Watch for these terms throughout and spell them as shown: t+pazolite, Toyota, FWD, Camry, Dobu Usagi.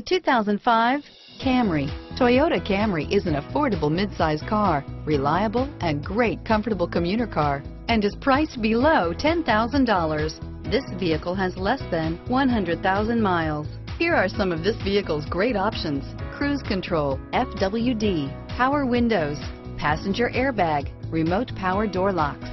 The 2005 Camry. Toyota Camry is an affordable midsize car, reliable and great comfortable commuter car, and is priced below $10,000. This vehicle has less than 100,000 miles. Here are some of this vehicle's great options: cruise control, FWD, power windows, passenger airbag, remote power door locks,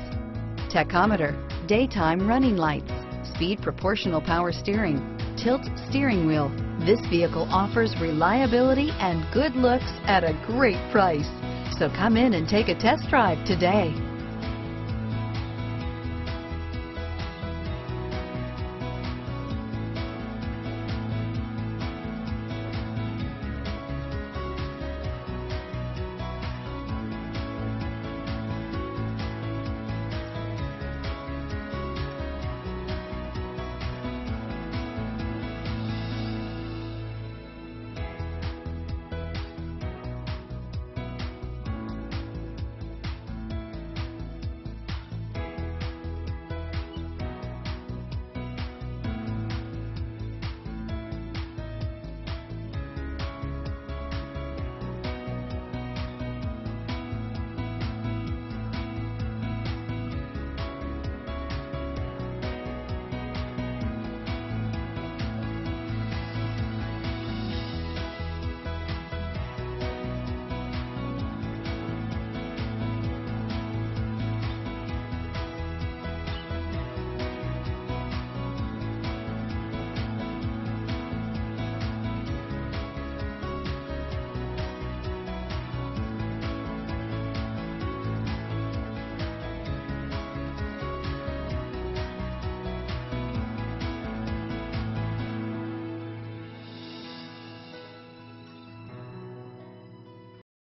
tachometer, daytime running lights, speed proportional power steering, tilt steering wheel. This vehicle offers reliability and good looks at a great price. So come in and take a test drive today.